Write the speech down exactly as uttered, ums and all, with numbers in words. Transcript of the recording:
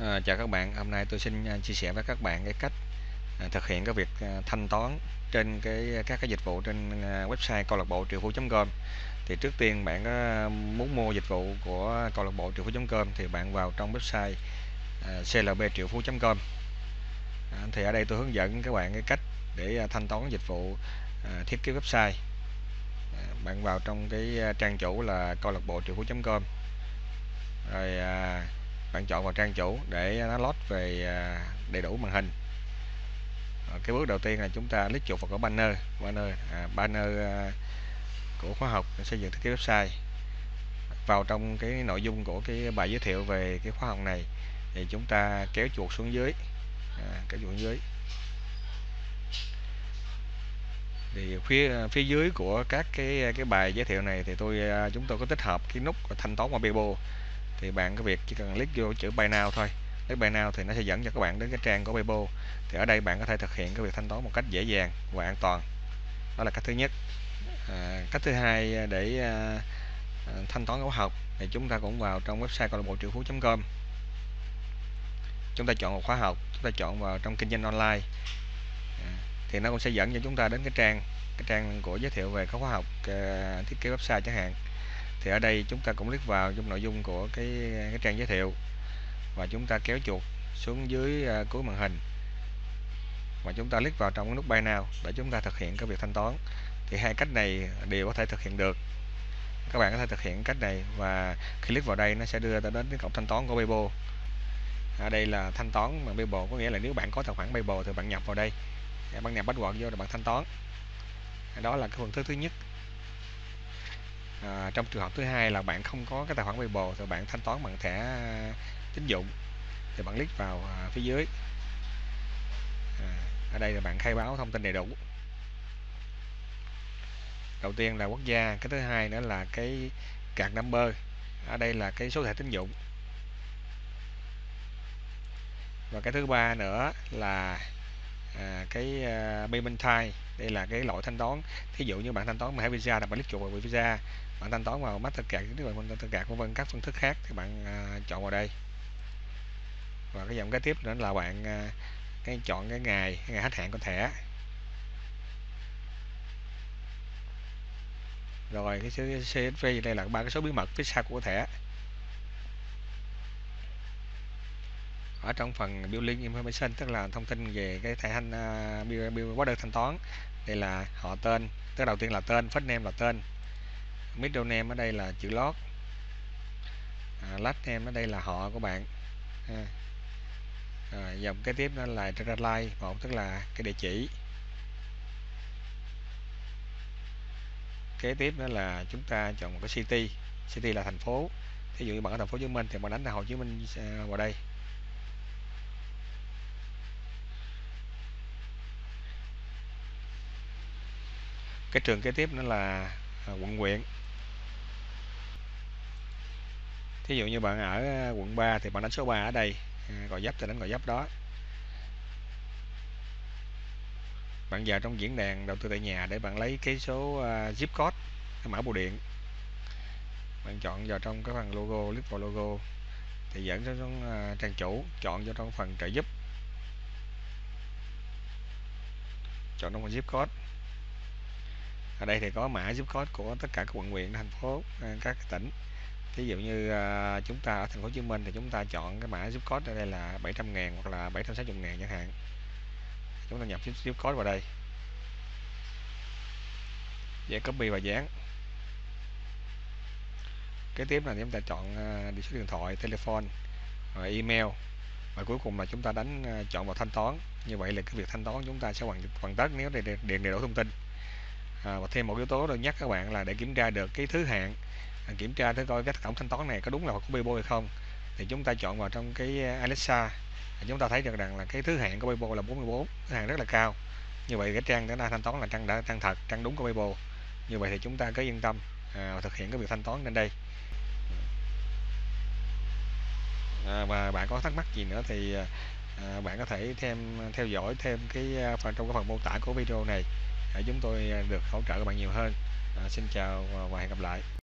À, chào các bạn, hôm nay tôi xin chia sẻ với các bạn cái cách à, thực hiện cái việc à, thanh toán trên cái các cái dịch vụ trên à, website câu lạc bộ triệu phú chấm com. Thì trước tiên bạn à, muốn mua dịch vụ của câu lạc bộ triệu phú chấm com thì bạn vào trong website à, clb triệu phú chấm com. À, thì ở đây tôi hướng dẫn các bạn cái cách để à, thanh toán dịch vụ à, thiết kế website. À, bạn vào trong cái à, trang chủ là câu lạc bộ triệu phú chấm com. Rồi à, bạn chọn vào trang chủ để nó load về đầy đủ màn hình. Cái bước đầu tiên là chúng ta click chuột vào cái banner banner à, banner của khóa học xây dựng thiết kế website, vào trong cái nội dung của cái bài giới thiệu về cái khóa học này thì chúng ta kéo chuột xuống dưới à, kéo chuột xuống dưới thì phía phía dưới của các cái cái bài giới thiệu này thì tôi chúng tôi có tích hợp cái nút thanh toán qua Bebo. Thì bạn cái việc chỉ cần click vô chữ Buy Now thôi, click Buy Now thì nó sẽ dẫn cho các bạn đến cái trang của Bebo. Thì ở đây bạn có thể thực hiện cái việc thanh toán một cách dễ dàng và an toàn. Đó là cách thứ nhất. À, cách thứ hai để à, thanh toán khóa học thì chúng ta cũng vào trong website câu lạc bộ triệu phú chấm com. Chúng ta chọn một khóa học, chúng ta chọn vào trong kinh doanh online. À, thì nó cũng sẽ dẫn cho chúng ta đến cái trang cái trang của giới thiệu về các khóa học à, thiết kế website chẳng hạn. Thì ở đây chúng ta cũng click vào trong nội dung của cái, cái trang giới thiệu và chúng ta kéo chuột xuống dưới uh, cuối màn hình và chúng ta click vào trong cái nút Buy Now để chúng ta thực hiện cái việc thanh toán. Thì hai cách này đều có thể thực hiện được. Các bạn có thể thực hiện cách này và khi click vào đây nó sẽ đưa ta đến cái cổng thanh toán của Bebo. Ở đây là thanh toán mà Bebo, có nghĩa là nếu bạn có tài khoản Bebo thì bạn nhập vào đây, bạn nhập password vô rồi bạn thanh toán. Đó là cái phương thức thứ nhất. À, trong trường hợp thứ hai là bạn không có cái tài khoản PayPal thì bạn thanh toán bằng thẻ tín dụng, thì bạn click vào à, phía dưới à, ở đây là bạn khai báo thông tin đầy đủ. Đầu tiên là quốc gia, cái thứ hai nữa là cái card number, ở đây là cái số thẻ tín dụng, và cái thứ ba nữa là à, cái à, payment type, đây là cái loại thanh toán. Thí dụ như bạn thanh toán bằng thẻ Visa là bạn click chuột vào Visa, bạn thanh toán vào Mastercard, nếu bạn Mastercard vân vân các phương thức khác thì bạn à, chọn vào đây. Và cái dòng kế tiếp nữa là bạn à, cái chọn cái ngày cái ngày hết hạn của thẻ. Rồi cái chữ xê ét vê đây là ba cái số bí mật phía sau của thẻ. Ở trong phần billing information tức là thông tin về cái thẻ thanh uh, bill, bill order thanh toán, đây là họ tên, tức đầu tiên là tên, first name là tên, middle name ở đây là chữ lót, uh, last name ở đây là họ của bạn. Uh. Uh, dòng kế tiếp đó là line một, tức là cái địa chỉ. Kế tiếp đó là chúng ta chọn một cái city, city là thành phố. Thí dụ như bạn ở thành phố Hồ Chí Minh thì bạn đánh là Hồ Chí Minh uh, vào đây. Cái trường kế tiếp nữa là quận huyện. Thí dụ như bạn ở quận ba thì bạn đánh số ba ở đây, Gò Vấp thì đánh Gò Vấp đó. Bạn vào trong diễn đàn đầu tư tại nhà để bạn lấy cái số zip code, cái mã bưu điện. Bạn chọn vào trong cái phần logo, click vào logo thì dẫn đến trang chủ, chọn vào trong phần trợ giúp, chọn trong phần zip code. Ở đây thì có mã zip code của tất cả các quận huyện, thành phố, các tỉnh. Ví dụ như chúng ta ở thành phố Hồ Chí Minh thì chúng ta chọn cái mã zip code ở đây là bảy trăm ngàn hoặc là bảy trăm sáu mươi ngàn chẳng hạn. Chúng ta nhập zip code vào đây, dễ copy và dán. Kế tiếp là chúng ta chọn địa số điện thoại, telephone, email và cuối cùng là chúng ta đánh chọn vào thanh toán. Như vậy là cái việc thanh toán chúng ta sẽ hoàn hoàn tất nếu để điền đầy đủ thông tin. À, và thêm một yếu tố tôi nhắc các bạn là để kiểm tra được cái thứ hạng, kiểm tra thử coi cái cổng thanh toán này có đúng là của Bebo hay không, thì chúng ta chọn vào trong cái Alexa, chúng ta thấy được rằng là cái thứ hạng của Bebo là bốn mươi bốn, thứ hạng rất là cao. Như vậy cái trang đã thanh toán là trang đã trang thật, trang đúng của Bebo. Như vậy thì chúng ta cứ yên tâm à, thực hiện cái việc thanh toán lên đây. À, và bạn có thắc mắc gì nữa thì à, bạn có thể thêm theo dõi thêm cái phần trong cái phần mô tả của video này. Để chúng tôi được hỗ trợ các bạn nhiều hơn. À, xin chào và hẹn gặp lại.